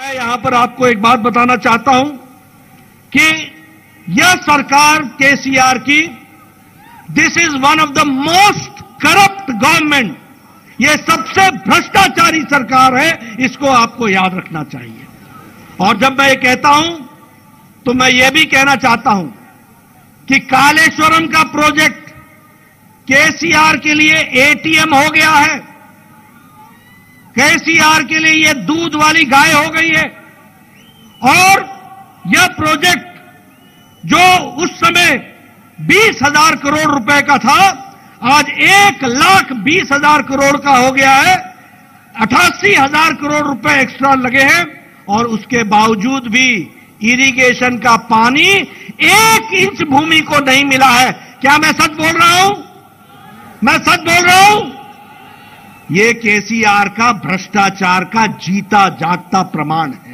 मैं यहां पर आपको एक बात बताना चाहता हूं कि यह सरकार केसीआर की, this is one of the most corrupt government, यह सबसे भ्रष्टाचारी सरकार है, इसको आपको याद रखना चाहिए। और जब मैं ये कहता हूं तो मैं ये भी कहना चाहता हूं कि कालेश्वरम का प्रोजेक्ट केसीआर के लिए एटीएम हो गया है, केसीआर के लिए यह दूध वाली गाय हो गई है। और यह प्रोजेक्ट जो उस समय 20,000 करोड़ रुपए का था, आज 1,20,000 करोड़ का हो गया है। 88,000 करोड़ रुपए एक्स्ट्रा लगे हैं और उसके बावजूद भी इरिगेशन का पानी 1 इंच भूमि को नहीं मिला है। क्या मैं सच बोल रहा हूं? मैं सच बोल रहा हूं? ये केसीआर का भ्रष्टाचार का जीता जागता प्रमाण है।